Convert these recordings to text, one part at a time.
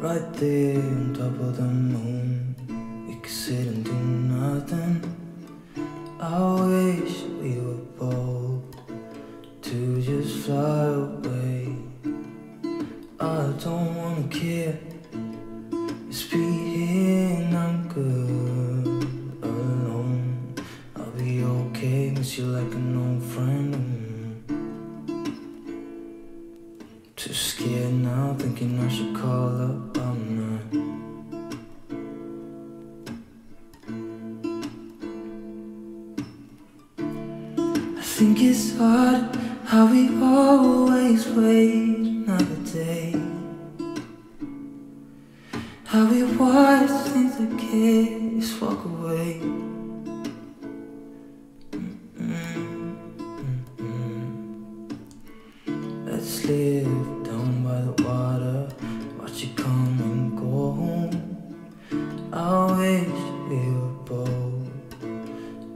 right there on top of the moon. We could sit and do nothing. I wish we were bold to just fly away. I don't wanna care, just be here and I'm good alone. I'll be okay, miss you like an old friend. Too scared now, thinking I should call up, I'm not. I think it's hard how we always wait another day, how we watch things that can't just walk away. Let's live down by the water, watch it come and go home. I wish we were bold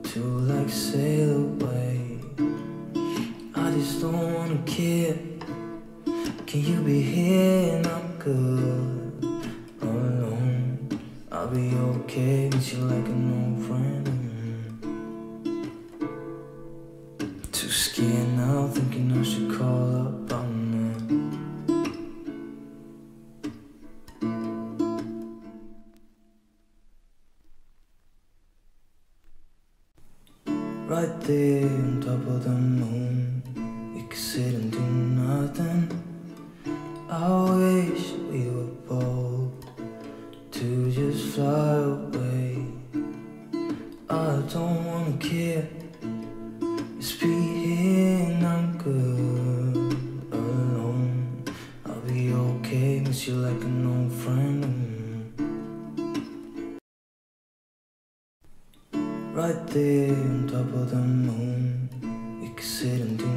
to like sail away. I just don't wanna care. Can you be here and I'm good alone? I'll be okay, miss you like an old friend. Too scared now, thinking I should call up. Right there on top of the moon, we could sit and do nothing. I wish we were bold to just fly away. I don't wanna care, just be here and I'm good alone. I'll be okay, miss you like an old friend. Right there on top of the moon, we could sit and do